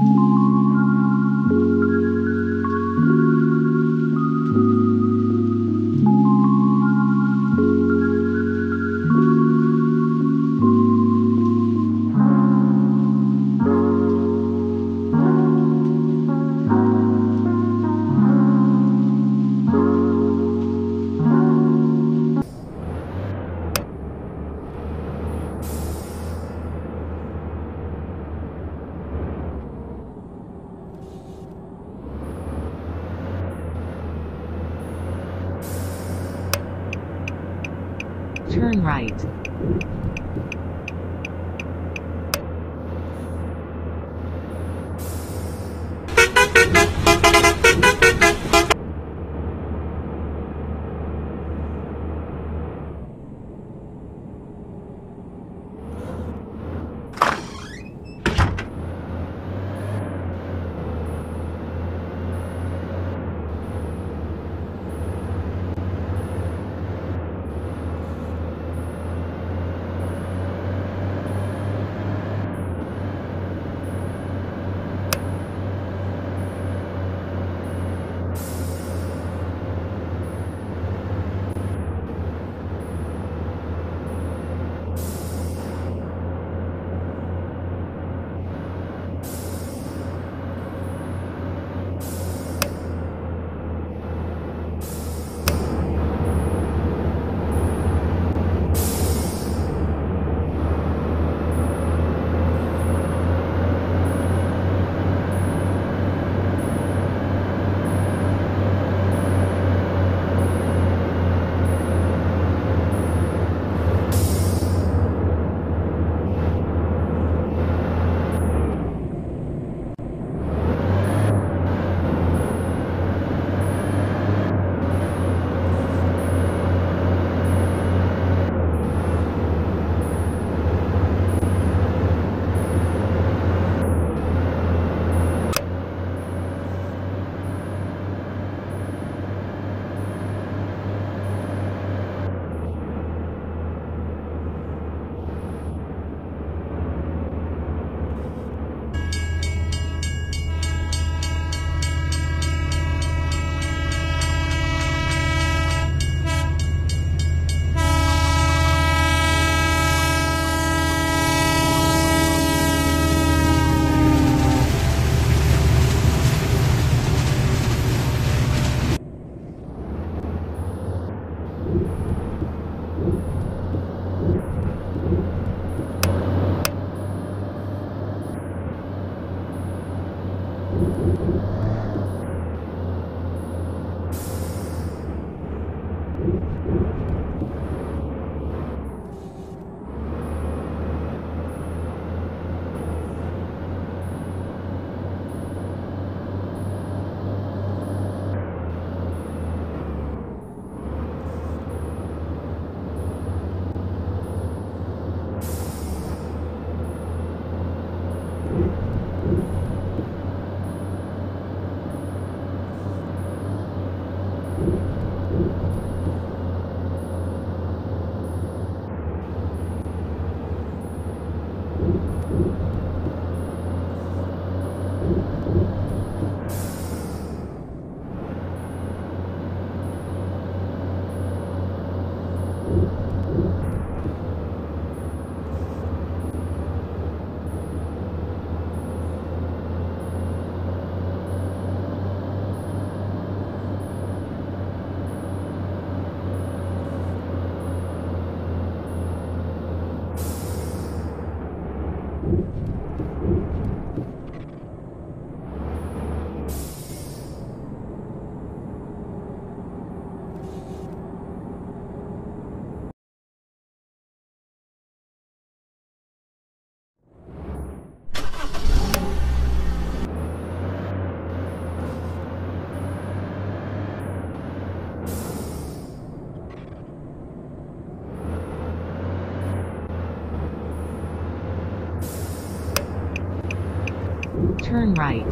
Turn right. Turn right.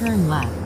Turn left.